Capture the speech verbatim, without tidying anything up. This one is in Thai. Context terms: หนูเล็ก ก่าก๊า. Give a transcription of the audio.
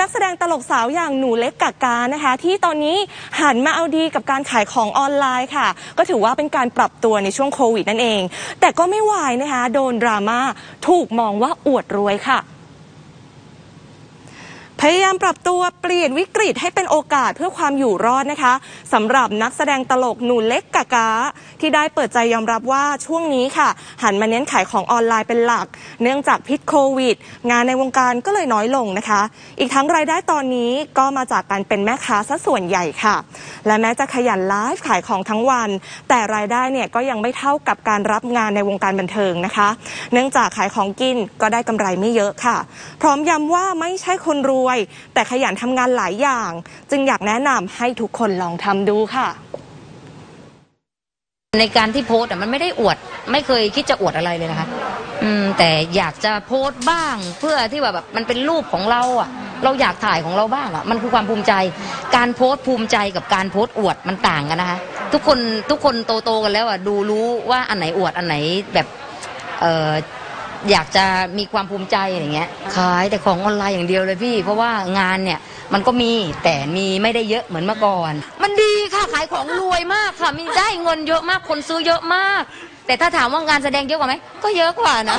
นักแสดงตลกสาวอย่างหนูเล็กกากานะคะที่ตอนนี้หันมาเอาดีกับการขายของออนไลน์ค่ะก็ถือว่าเป็นการปรับตัวในช่วงโควิดนั่นเองแต่ก็ไม่วายนะคะโดนดราม่าถูกมองว่าอวดรวยค่ะพยายามปรับตัวเปลี่ยนวิกฤตให้เป็นโอกาสเพื่อความอยู่รอดนะคะสำหรับนักแสดงตลกหนูเล็กกากาที่ได้เปิดใจยอมรับว่าช่วงนี้ค่ะหันมาเน้นขายของออนไลน์เป็นหลักเนื่องจากพิษโควิดงานในวงการก็เลยน้อยลงนะคะอีกทั้งรายได้ตอนนี้ก็มาจากการเป็นแม่ค้าซะส่วนใหญ่ค่ะและแม้จะขยันไลฟ์ขายของทั้งวันแต่รายได้เนี่ยก็ยังไม่เท่ากับการรับงานในวงการบันเทิงนะคะเนื่องจากขายของกินก็ได้กำไรไม่เยอะค่ะพร้อมย้ำว่าไม่ใช่คนรวยแต่ขยันทำงานหลายอย่างจึงอยากแนะนำให้ทุกคนลองทำดูค่ะในการที่โพสต์มันไม่ได้อวดไม่เคยคิดจะอวดอะไรเลยนะคะอืมแต่อยากจะโพสต์บ้างเพื่อที่แบบมันเป็นรูปของเราอ่ะเราอยากถ่ายของเราบ้างอ่ะมันคือความภูมิใจการโพสต์ภูมิใจกับการโพสต์อวดมันต่างกันนะคะทุกคนทุกคนโตโตกันแล้วอ่ะดูรู้ว่าอันไหนอวดอันไหนแบบเอ่ออยากจะมีความภูมิใจอะไรเงี้ยขายแต่ของออนไลน์อย่างเดียวเลยพี่เพราะว่างานเนี่ยมันก็มีแต่มีไม่ได้เยอะเหมือนเมื่อก่อนมันดีค่ะขายของรวยมากค่ะมีได้เงินเยอะมากคนซื้อเยอะมากแต่ถ้าถามว่างานแสดงเยอะกว่าไหมก็เยอะกว่านะ